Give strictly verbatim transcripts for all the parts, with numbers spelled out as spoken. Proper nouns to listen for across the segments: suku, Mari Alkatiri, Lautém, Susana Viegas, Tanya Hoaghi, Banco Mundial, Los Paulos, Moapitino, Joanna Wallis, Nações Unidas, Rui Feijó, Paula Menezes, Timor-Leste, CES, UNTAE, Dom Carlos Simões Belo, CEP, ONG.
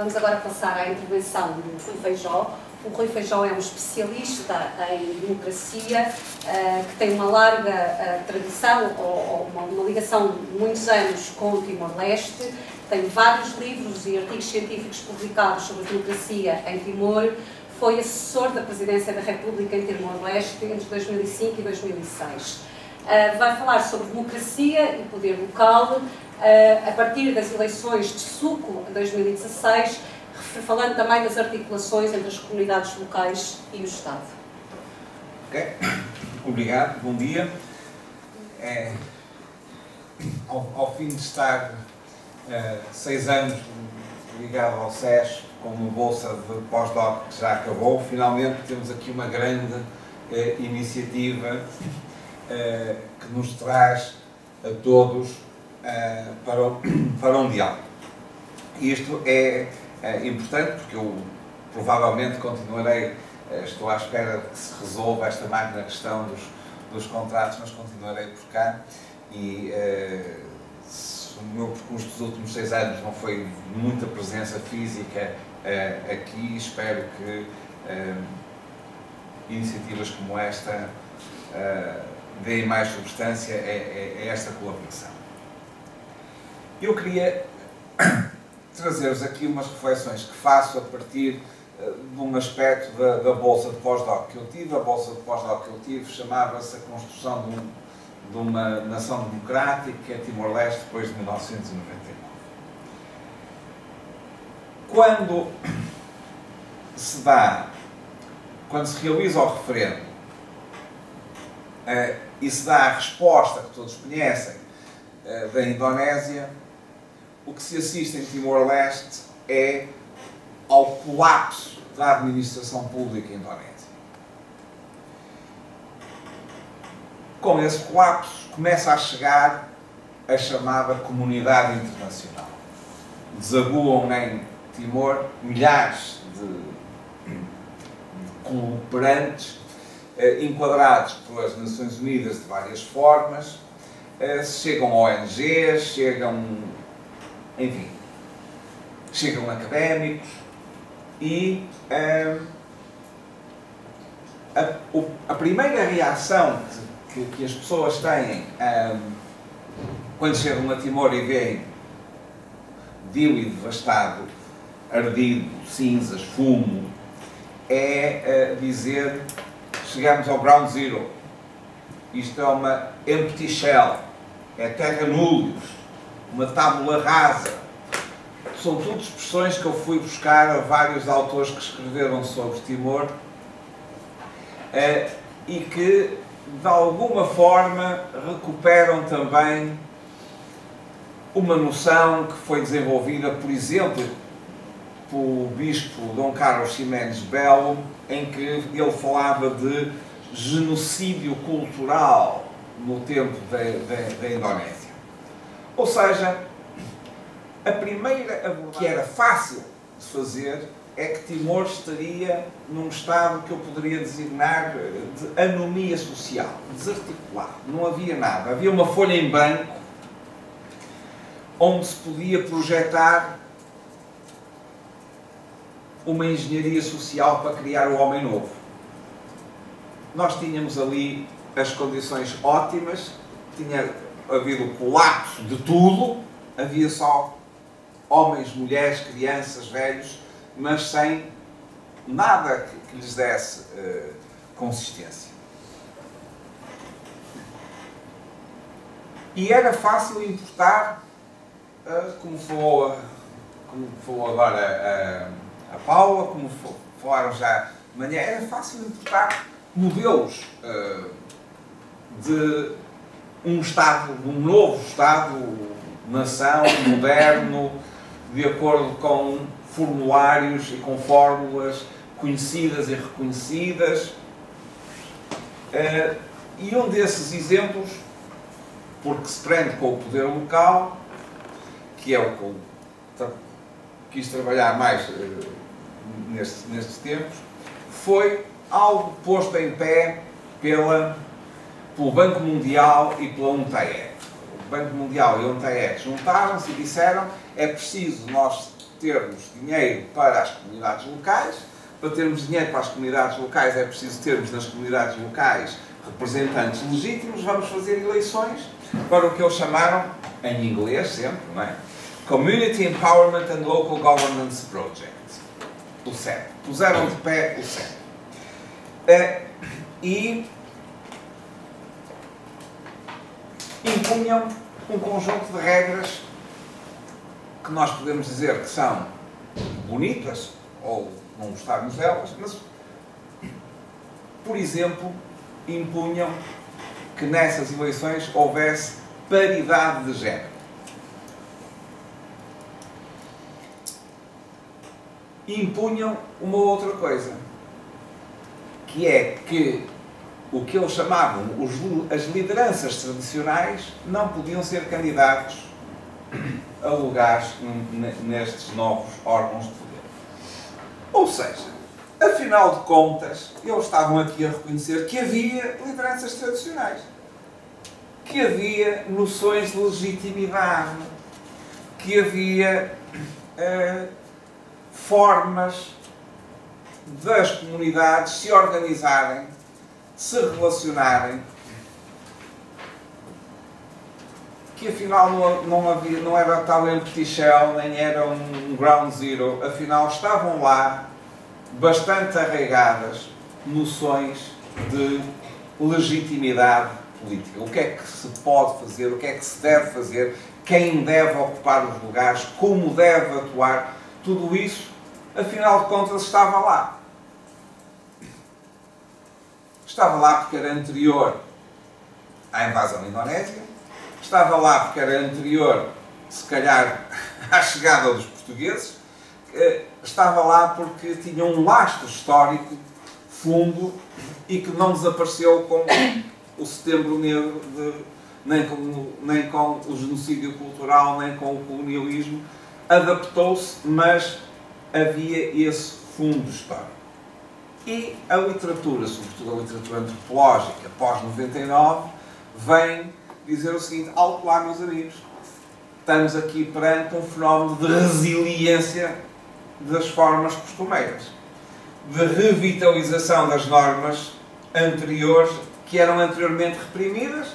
Vamos agora passar à intervenção do Rui Feijó. O Rui Feijó é um especialista em democracia, uh, que tem uma larga uh, tradição, ou, ou uma, uma ligação de muitos anos com o Timor-Leste. Tem vários livros e artigos científicos publicados sobre democracia em Timor. Foi assessor da Presidência da República em Timor-Leste entre dois mil e cinco e dois mil e seis. Uh, vai falar sobre democracia e poder local, uh, a partir das eleições de Suco em dois mil e dezasseis, falando também das articulações entre as comunidades locais e o Estado. Ok. Obrigado. Bom dia. É, ao, ao fim de estar uh, seis anos ligado ao C E S, com uma bolsa de pós-doc que já acabou, finalmente temos aqui uma grande uh, iniciativa uh, que nos traz a todos uh, para, o, para um diálogo. Isto é... É importante porque eu provavelmente continuarei, estou à espera que se resolva esta magna questão dos, dos contratos, mas continuarei por cá e eh, se o meu percurso dos últimos seis anos não foi muita presença física eh, aqui, espero que eh, iniciativas como esta eh, deem mais substância a, a, a esta colaboração. Eu queria trazer-vos aqui umas reflexões que faço a partir uh, de um aspecto da, da bolsa de pós-doc que eu tive. A bolsa de pós-doc que eu tive chamava-se a construção de, um, de uma nação democrática, que é Timor-Leste depois de mil novecentos e noventa e nove. Quando se dá, quando se realiza o referendo uh, e se dá a resposta que todos conhecem uh, da Indonésia, o que se assiste em Timor-Leste é ao colapso da administração pública indonésia. Com esse colapso começa a chegar a chamada comunidade internacional. Desaguam em Timor milhares de, de cooperantes eh, enquadrados pelas Nações Unidas de várias formas. Eh, chegam O N Gs, chegam... Enfim, chegam académicos e hum, a, a primeira reação que, que as pessoas têm hum, quando chegam a Timor e veem diluído, devastado, ardido, cinzas, fumo, é uh, dizer: chegamos ao ground zero. Isto é uma empty shell, é terra nulos. Uma tábula rasa. São tudo expressões que eu fui buscar a vários autores que escreveram sobre Timor eh, e que, de alguma forma, recuperam também uma noção que foi desenvolvida, por exemplo, pelo bispo Dom Carlos Simões Belo, em que ele falava de genocídio cultural no tempo da Indonésia. Ou seja, a primeira abordagem que era fácil de fazer é que Timor estaria num estado que eu poderia designar de anomia social, desarticulado. Não havia nada. Havia uma folha em branco onde se podia projetar uma engenharia social para criar o homem novo. Nós tínhamos ali as condições ótimas, tinha... havia o colapso de tudo, havia só homens, mulheres, crianças, velhos, mas sem nada que, que lhes desse uh, consistência. E era fácil importar, uh, como falou como falou agora a, a Paula, como falaram já amanhã, era fácil importar modelos uh, de um Estado, um novo Estado-nação, moderno, de acordo com formulários e com fórmulas conhecidas e reconhecidas. E um desses exemplos, porque se prende com o poder local, que é o que eu quis trabalhar mais nestes, nestes tempos, foi algo posto em pé pela... pelo Banco Mundial e pela UNTAE. O Banco Mundial e a UNTAE juntaram-se e disseram: é preciso nós termos dinheiro para as comunidades locais. Para termos dinheiro para as comunidades locais é preciso termos nas comunidades locais representantes legítimos. Vamos fazer eleições para o que eles chamaram, em inglês sempre, não é? Community Empowerment and Local Governance Project, o C E P. Puseram de pé o C E P. Uh, e impunham um conjunto de regras que nós podemos dizer que são bonitas, ou não gostarmos delas, mas, por exemplo, impunham que nessas eleições houvesse paridade de género. Impunham uma outra coisa, que é que o que eles chamavam os, as lideranças tradicionais não podiam ser candidatos a lugares nestes novos órgãos de poder. Ou seja, afinal de contas, eles estavam aqui a reconhecer que havia lideranças tradicionais, que havia noções de legitimidade, que havia uh, formas das comunidades se organizarem, se relacionarem, que afinal não, não, havia, não era tal empetichão, nem era um ground zero, afinal estavam lá bastante arraigadas noções de legitimidade política. O que é que se pode fazer, o que é que se deve fazer, quem deve ocupar os lugares, como deve atuar, tudo isso, afinal de contas, estava lá. Estava lá porque era anterior à invasão da Indonésia, estava lá porque era anterior, se calhar, à chegada dos portugueses, estava lá porque tinha um lastro histórico fundo e que não desapareceu com o Setembro Negro, de, nem, com, nem com o genocídio cultural, nem com o colonialismo. Adaptou-se, mas havia esse fundo histórico. E a literatura, sobretudo a literatura antropológica pós noventa e nove, vem dizer o seguinte: alto lá, meus amigos, estamos aqui perante um fenómeno de resiliência das formas costumeiras, de revitalização das normas anteriores, que eram anteriormente reprimidas,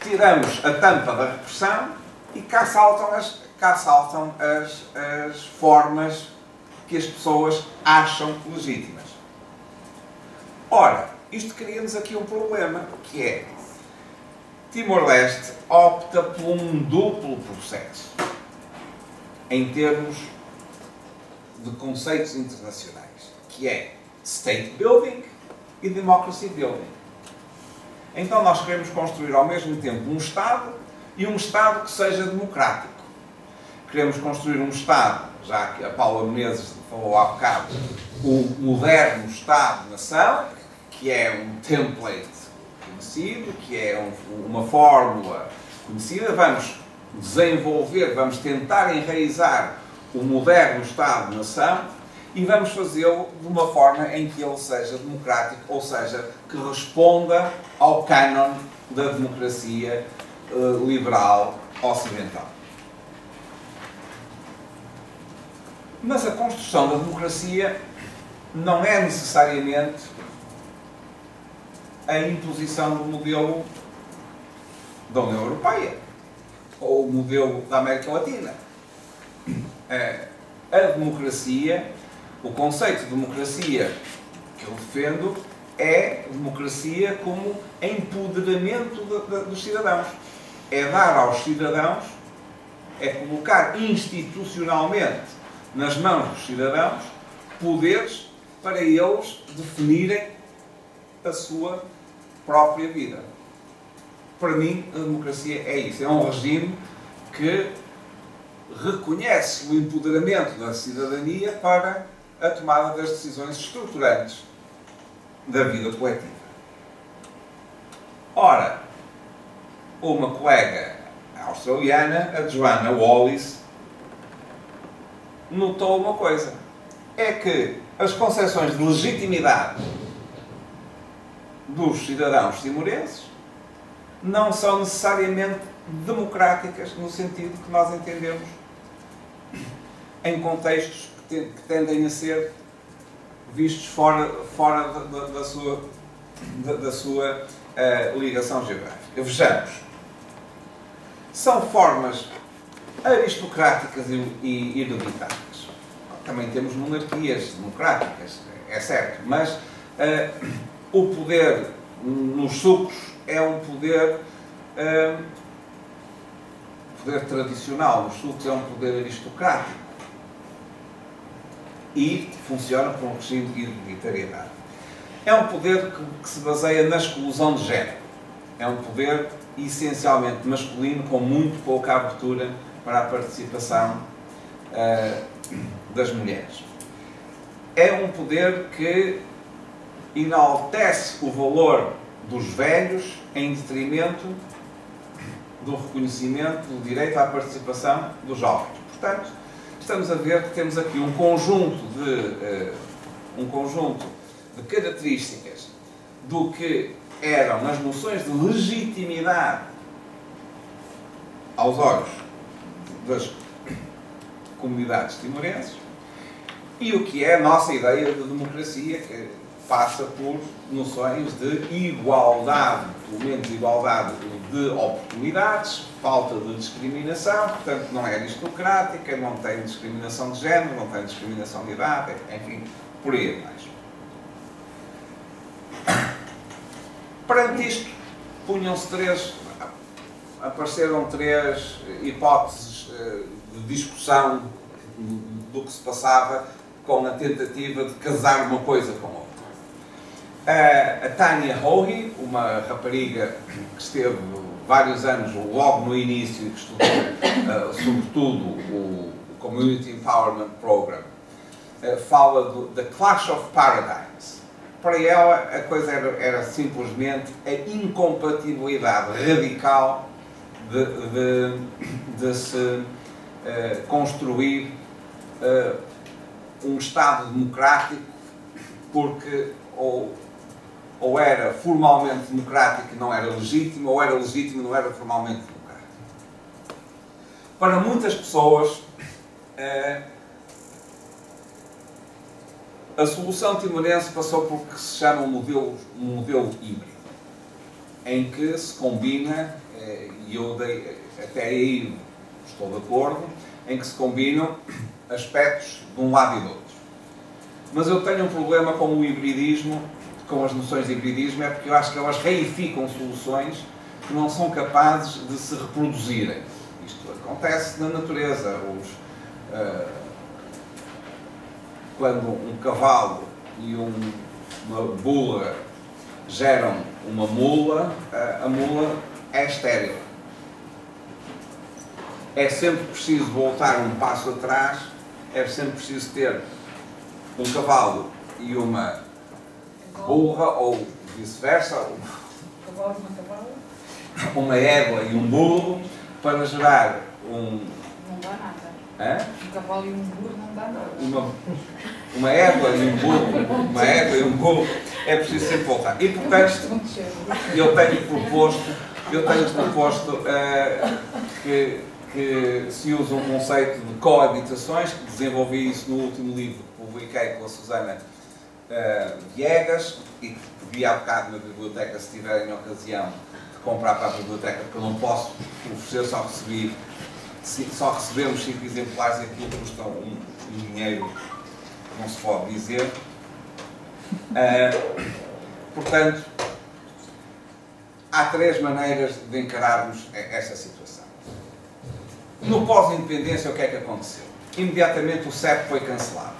tiramos a tampa da repressão e cá saltam as, cá saltam as, as formas que as pessoas acham legítimas. Ora, isto cria-nos aqui um problema, que é Timor-Leste opta por um duplo processo em termos de conceitos internacionais, que é State Building e Democracy Building. Então nós queremos construir ao mesmo tempo um Estado e um Estado que seja democrático. Queremos construir um Estado, já que a Paula Menezes falou há bocado, o moderno Estado-nação, que é um template conhecido, que é um, uma fórmula conhecida. Vamos desenvolver, vamos tentar enraizar o moderno Estado-nação e vamos fazê-lo de uma forma em que ele seja democrático, ou seja, que responda ao cânon da democracia uh, liberal ocidental. Mas a construção da democracia não é necessariamente a imposição do modelo da União Europeia ou o modelo da América Latina. A democracia, o conceito de democracia que eu defendo, é democracia como empoderamento dos cidadãos. É dar aos cidadãos, é colocar institucionalmente nas mãos dos cidadãos poderes para eles definirem a sua própria vida. Para mim, a democracia é isso. É um regime que reconhece o empoderamento da cidadania para a tomada das decisões estruturantes da vida coletiva. Ora, uma colega australiana, a Joanna Wallis, notou uma coisa, é que as concepções de legitimidade dos cidadãos timorenses não são necessariamente democráticas no sentido que nós entendemos. em contextos que, te, que tendem a ser vistos fora, fora da, da, da sua, da, da sua uh, ligação geográfica. Vejamos. São formas aristocráticas e, e hereditárias. Também temos monarquias democráticas, é certo, mas uh, o poder nos sucos é um poder... Uh, poder tradicional, os sulcos é um poder aristocrático e funciona por um regime de hereditariedade. É um poder que, que se baseia na exclusão de género. É um poder essencialmente masculino, com muito pouca abertura para a participação uh, das mulheres. É um poder que enaltece o valor dos velhos em detrimento do reconhecimento, do direito à participação dos jovens. Portanto, estamos a ver que temos aqui um conjunto de, uh, um conjunto de características do que eram as noções de legitimidade aos olhos das comunidades timorenses e o que é a nossa ideia de democracia, que passa por noções de igualdade, pelo menos igualdade de oportunidades, falta de discriminação, portanto não é aristocrática, não tem discriminação de género, não tem discriminação de idade, enfim, por aí mais. Perante isto, punham-se três, apareceram três hipóteses de discussão do que se passava com a tentativa de casar uma coisa com outra. A Tanya Hoaghi, uma rapariga que esteve vários anos logo no início e que estudou, uh, sobretudo, o Community Empowerment Program, uh, fala do The Clash of Paradigms. Para ela, a coisa era, era simplesmente a incompatibilidade radical de, de, de se uh, construir uh, um Estado democrático, porque ou ou era formalmente democrático e não era legítimo, ou era legítimo e não era formalmente democrático. Para muitas pessoas, a solução timorense passou por que se chama um modelo, um modelo híbrido, em que se combina, e eu dei, até aí estou de acordo, em que se combinam aspectos de um lado e do outro. Mas eu tenho um problema com o hibridismo, com as noções de hibridismo, é porque eu acho que elas reificam soluções que não são capazes de se reproduzirem. Isto acontece na natureza. Os, uh, quando um cavalo e um, uma bula geram uma mula, uh, a mula é estéril. É sempre preciso voltar um passo atrás, é sempre preciso ter um cavalo e uma burra, ou vice-versa, uma, uma égua e um burro, para gerar um... Não dá nada. Hã? Um cavalo e um burro não dá nada. Uma, uma égua e um burro, uma égua e um burro, é preciso sempre voltar. E, portanto, eu tenho proposto, eu tenho proposto uh, que, que se use um conceito de coabitações, que desenvolvi isso no último livro que publiquei com a Susana Uh, Viegas, e que vi há bocado na biblioteca, se tiverem ocasião de comprar para a biblioteca, porque eu não posso oferecer, só recebi, só recebemos cinco exemplares e aquilo custa um, um dinheiro, não se pode dizer. Uh, portanto, há três maneiras de encararmos esta situação. No pós-independência, o que é que aconteceu? Imediatamente o C E P foi cancelado.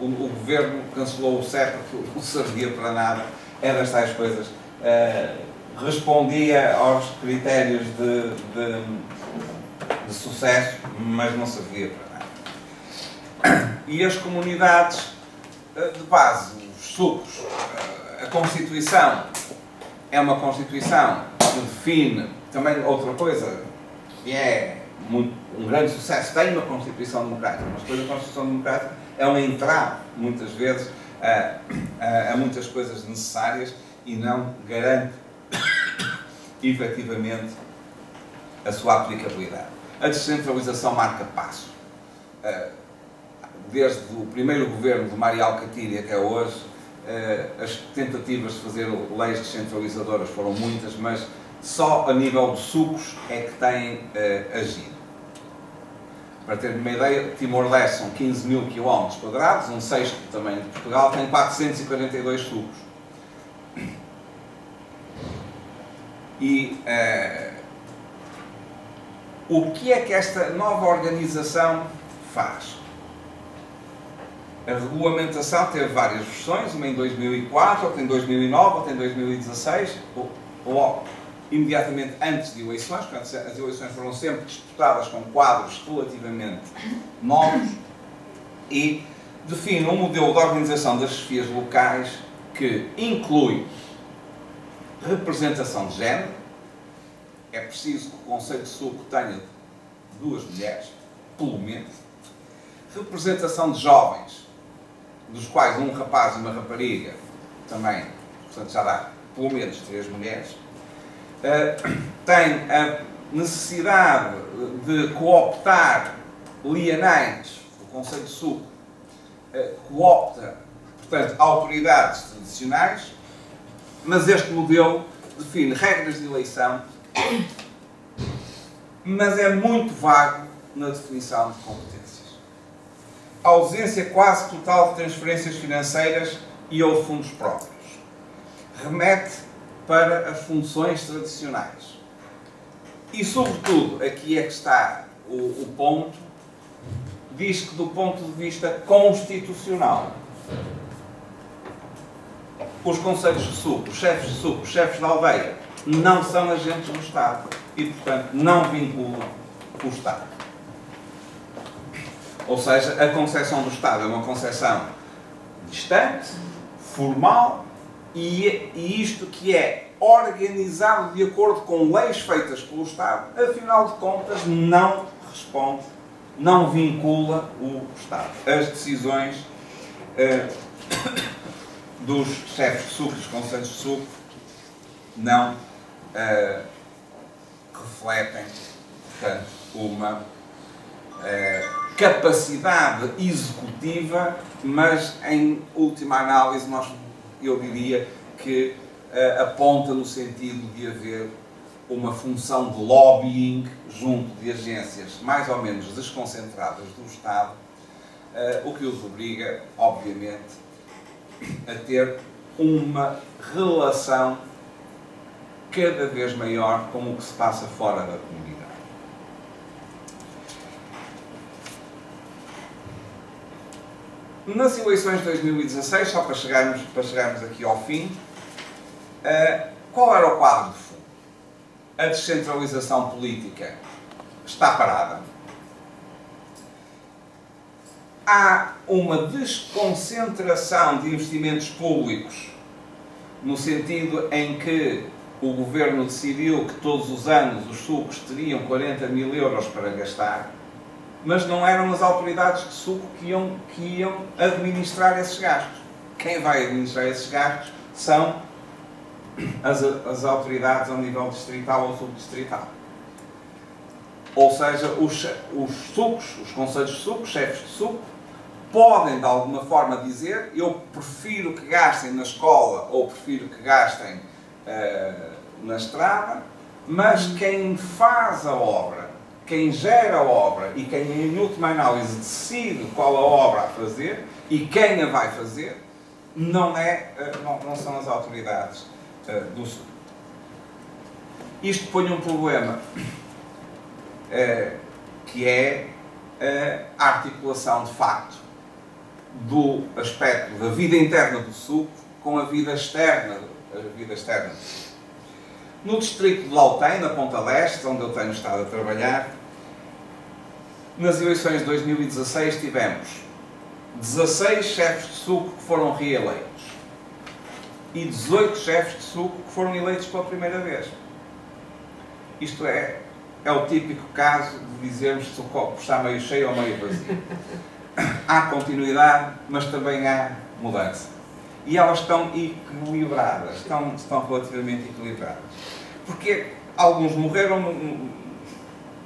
O, o governo cancelou o C E P porque não servia para nada, é das tais coisas. Uh, respondia aos critérios de, de, de sucesso, mas não servia para nada. E as comunidades uh, de base, os sucos, uh, a Constituição é uma Constituição que define também outra coisa que é muito, um grande sucesso. Tem uma Constituição democrática, mas depois a Constituição democrática é um entrave, muitas vezes, a, a, a muitas coisas necessárias e não garante, efetivamente, a sua aplicabilidade. A descentralização marca passo. Uh, desde o primeiro governo de Mari Alkatiri até hoje, as tentativas de fazer leis descentralizadoras foram muitas, mas só a nível de sucos é que têm agido. Para terem uma ideia, Timor-Leste são quinze mil quilómetros quadrados, um sexto também de Portugal, tem quatrocentos e quarenta e dois sucos. E uh, o que é que esta nova organização faz? A regulamentação teve várias versões, uma em dois mil e quatro, outra em dois mil e nove, outra em dois mil e dezasseis, ou, ou imediatamente antes de eleições, portanto as eleições foram sempre disputadas com quadros relativamente novos, e define um modelo de organização das chefias locais que inclui representação de género. É preciso que o Conselho de Suco tenha duas mulheres, pelo menos. Representação de jovens, dos quais um rapaz e uma rapariga, também, portanto já dá pelo menos três mulheres. Uh, tem a necessidade de cooptar lianais. O Conselho de Suco uh, coopta, portanto, autoridades tradicionais. Mas este modelo define regras de eleição, mas é muito vago na definição de competências. A ausência quase total de transferências financeiras e ou fundos próprios. Remete para as funções tradicionais. E, sobretudo, aqui é que está o, o ponto, diz que do ponto de vista constitucional, os conselhos de suco, os chefes de suco, os chefes de aldeia, não são agentes do Estado e, portanto, não vinculam o Estado. Ou seja, a concepção do Estado é uma concepção distante, formal, e, e isto que é organizado de acordo com leis feitas pelo Estado, afinal de contas, não responde, não vincula o Estado. As decisões... Uh, dos chefes de suco, dos conselhos de suco, não uh, refletem, portanto, uma uh, capacidade executiva, mas, em última análise, nós, eu diria que uh, aponta no sentido de haver uma função de lobbying junto de agências mais ou menos desconcentradas do Estado, uh, o que os obriga, obviamente, a ter uma relação cada vez maior com o que se passa fora da comunidade. Nas eleições de dois mil e dezasseis, só para chegarmos, para chegarmos aqui ao fim, qual era o quadro de fundo? A descentralização política está parada. Há uma desconcentração de investimentos públicos, no sentido em que o governo decidiu que todos os anos os sucos teriam quarenta mil euros para gastar, mas não eram as autoridades de suco que iam, que iam administrar esses gastos. Quem vai administrar esses gastos são as, as autoridades ao nível distrital ou subdistrital. Ou seja, os, os sucos, os conselhos de suco, os chefes de suco, podem de alguma forma dizer: eu prefiro que gastem na escola ou prefiro que gastem uh, na estrada, mas quem faz a obra, quem gera a obra e quem em última análise decide qual a obra a fazer e quem a vai fazer, não, é, uh, não, não são as autoridades uh, do suco. Isto põe um problema, Uh, que é uh, a articulação, de facto, do aspecto da vida interna do suco com a vida externa, a vida externa do suco. No distrito de Lautém, na Ponta Leste, onde eu tenho estado a trabalhar, nas eleições de dois mil e dezasseis tivemos dezasseis chefes de suco que foram reeleitos e dezoito chefes de suco que foram eleitos pela primeira vez. Isto é... É o típico caso de dizermos se o copo está meio cheio ou meio vazio. Há continuidade, mas também há mudança. E elas estão equilibradas, estão, estão relativamente equilibradas. Porque alguns morreram no,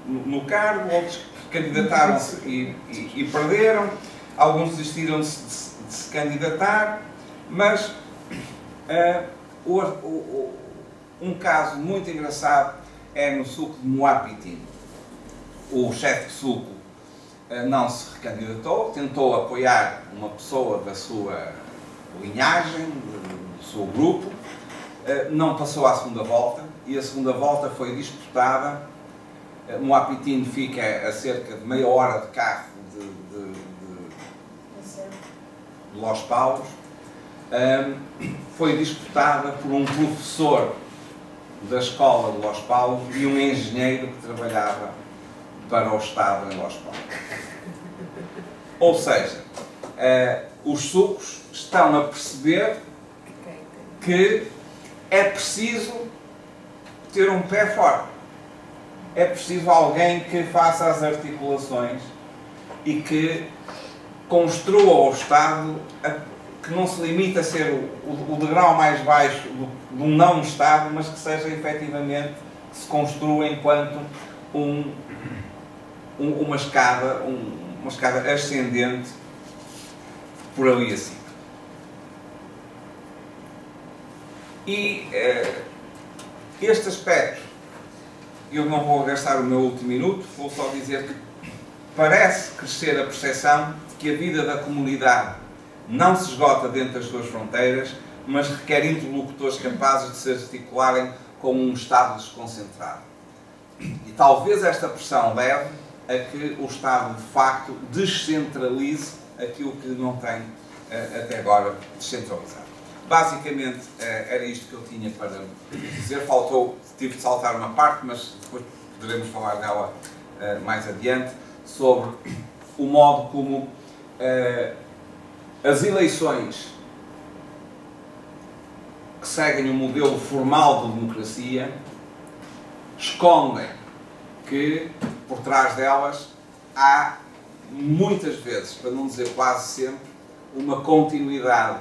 no, no cargo, outros candidataram-se e, e, e perderam, alguns desistiram de, de, de se candidatar, mas uh, o, o, um caso muito engraçado é no sulco de Moapitino. O chefe de sulco uh, não se recandidatou, tentou apoiar uma pessoa da sua linhagem, do seu grupo, uh, não passou à segunda volta, e a segunda volta foi disputada. Uh, Moapitino fica a cerca de meia hora de carro de, de, de, de Los Paulos. Uh, foi disputada por um professor da escola de Los Paulos e um engenheiro que trabalhava para o Estado em Los Paulos. Ou seja, uh, os sulcos estão a perceber que é preciso ter um pé forte. É preciso alguém que faça as articulações e que construa o Estado a que não se limite a ser o, o, o degrau mais baixo do, do não-Estado, mas que seja efetivamente, que se construa enquanto um, um, uma, escada, um, uma escada ascendente por ali assim. E uh, este aspecto, eu não vou gastar o meu último minuto, vou só dizer que parece crescer a percepção de que a vida da comunidade não se esgota dentro das suas fronteiras, mas requer interlocutores capazes de se articularem como um Estado desconcentrado. E talvez esta pressão leve a que o Estado, de facto, descentralize aquilo que não tem até agora descentralizado. Basicamente, era isto que eu tinha para dizer. Faltou, tive de saltar uma parte, mas depois poderemos falar dela mais adiante, sobre o modo como as eleições que seguem o modelo formal de democracia escondem que, por trás delas, há muitas vezes, para não dizer quase sempre, uma continuidade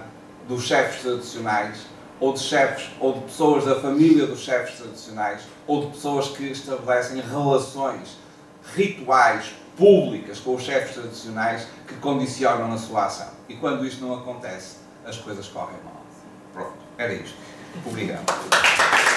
dos chefes tradicionais, ou de chefes, ou de pessoas da família dos chefes tradicionais, ou de pessoas que estabelecem relações rituais, públicas com os chefes tradicionais, que condicionam a sua ação. E quando isto não acontece, as coisas correm mal. Pronto, era isto. Obrigado.